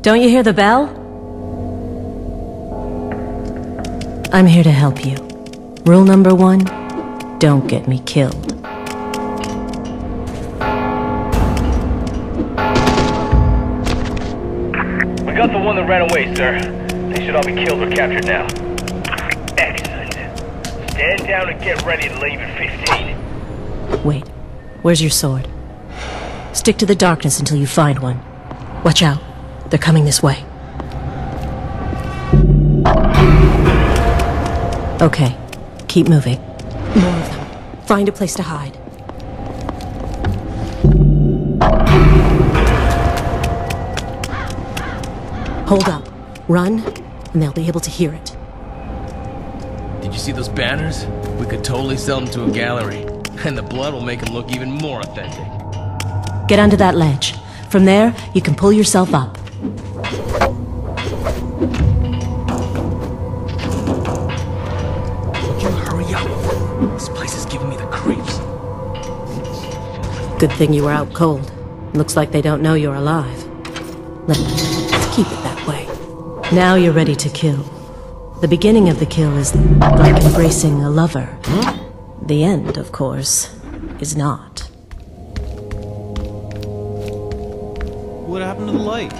Don't you hear the bell? I'm here to help you. Rule number one, don't get me killed. We got the one that ran away, sir. They should all be killed or captured now. Excellent. Stand down and get ready to leave in 15. Wait, where's your sword? Stick to the darkness until you find one. Watch out. They're coming this way. Okay, keep moving. More of them. Find a place to hide. Hold up. Run, and they'll be able to hear it. Did you see those banners? We could totally sell them to a gallery. And the blood will make them look even more authentic. Get under that ledge. From there, you can pull yourself up. You hurry up. This place is giving me the creeps. Good thing you were out cold. Looks like they don't know you're alive. Let's keep it that way. Now you're ready to kill. The beginning of the kill is like embracing a lover. The end, of course, is not. What happened to the light?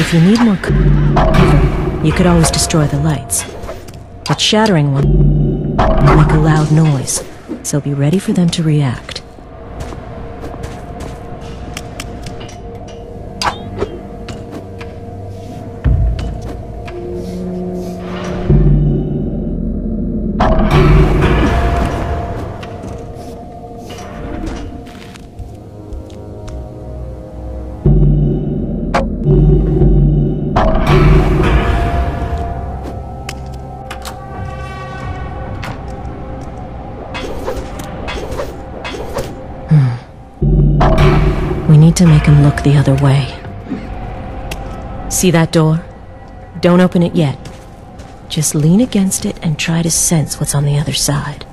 If you need more cover, you could always destroy the lights. But shattering one will make a loud noise, so be ready for them to react. To make him look the other way. See that door? Don't open it yet. Just lean against it and try to sense what's on the other side.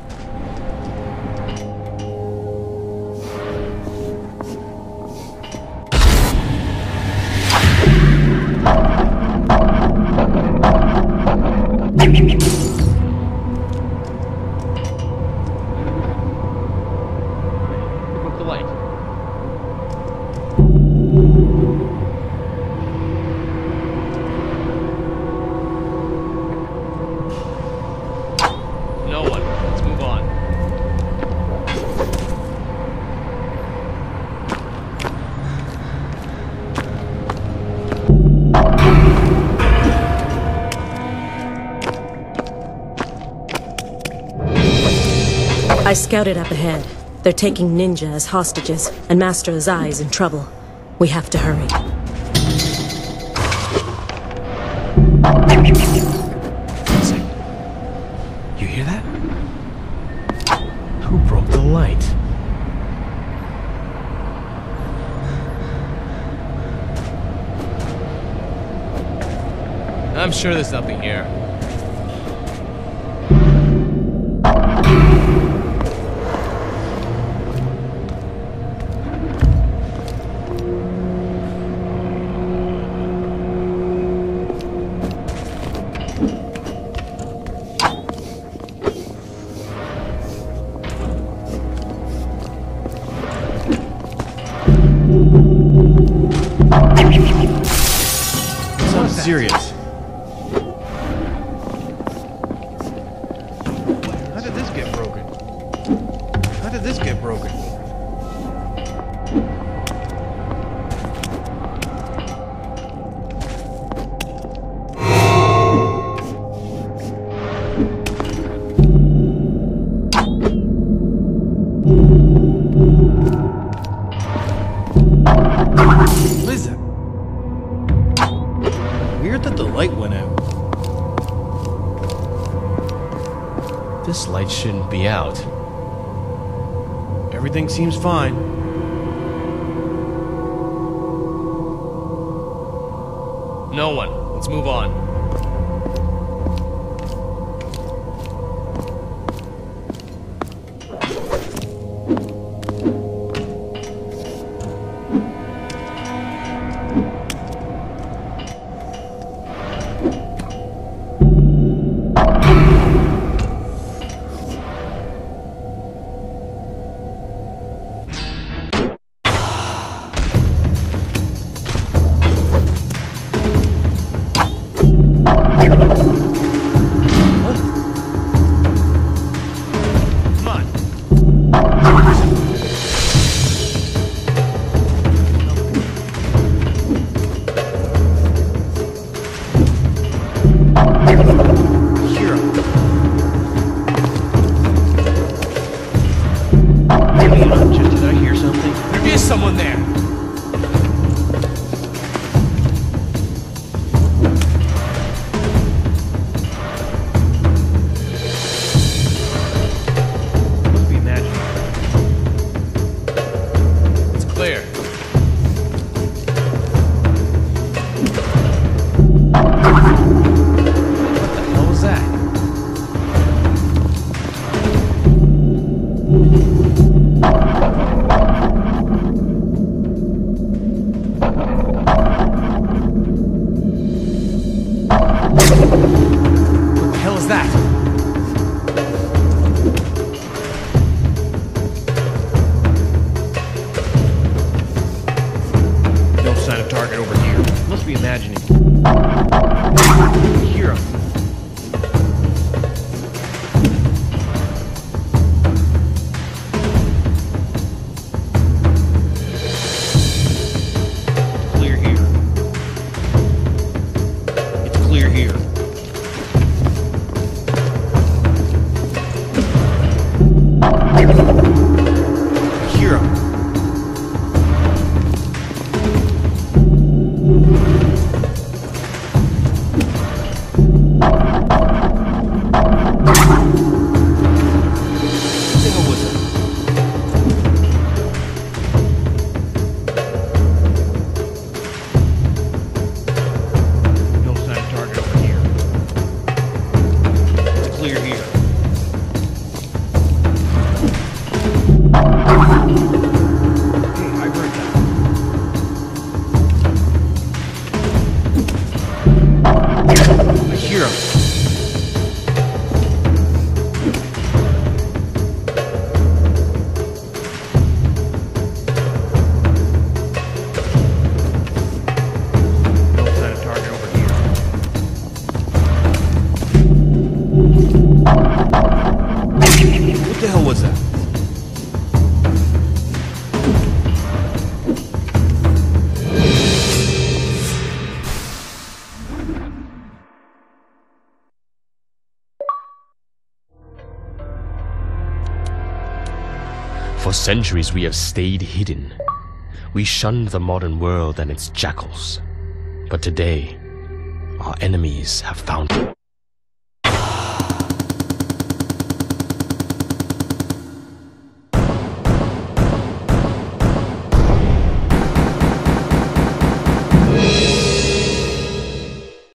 I scouted up ahead. They're taking ninja as hostages, and Master Ozai is in trouble. We have to hurry. You hear that? Who broke the light? I'm sure there's nothing here. Serious. How did this get broken? How did this get broken? This light shouldn't be out. Everything seems fine. No one. Let's move on. For centuries we have stayed hidden. We shunned the modern world and its jackals. But today, our enemies have found us.